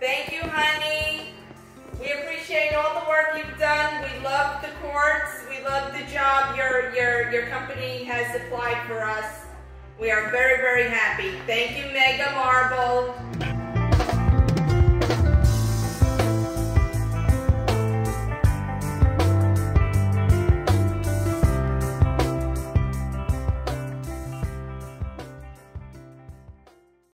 Thank you, honey. We appreciate all the work you've done. We love the courts. We love the job your company has applied for us. We are very, very happy. Thank you, Mega Marble.